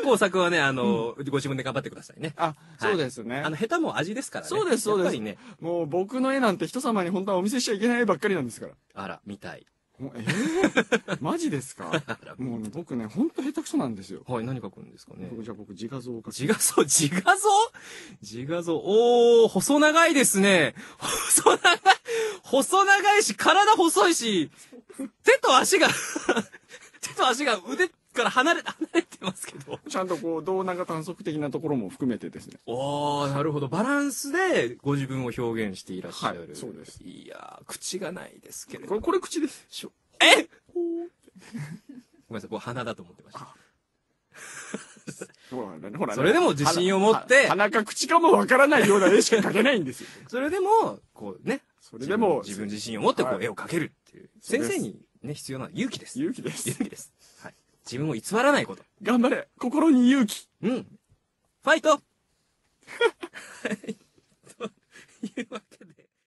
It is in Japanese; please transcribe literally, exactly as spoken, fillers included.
の工作はね、あの、うん、ご自分で頑張ってくださいね。あ、そうですね。はい、あの、下手も味ですからね。そうです、そうです。やっぱりね。もう僕の絵なんて人様に本当はお見せしちゃいけない絵ばっかりなんですから。あら、見たい。えー、マジですか？もう僕ね、ほんと下手くそなんですよ。はい、何描くんですかね。じゃあ僕、自画像を描く。自画像、自画像自画像。おー、細長いですね。細長い、細長いし、体細いし、手と足が、手と足が腕から離れ、離れてますけど。ちゃんとこう、胴長短足的なところも含めてですね。おー、なるほど。バランスでご自分を表現していらっしゃる。はい、そうです。いやー、口がないですけれど。これ、これ口です。えごめんなさい、僕鼻だと思ってました。ほらね、ほらね、それでも自信を持って。鼻か口かもわからないような絵しか描けないんですよ。それでも、こうね。それでも。自分自信を持ってこう絵を描けるっていう。先生にね、必要な勇気です。勇気です。勇気です。はい。自分を偽らないこと。頑張れ。心に勇気。うん。ファイト。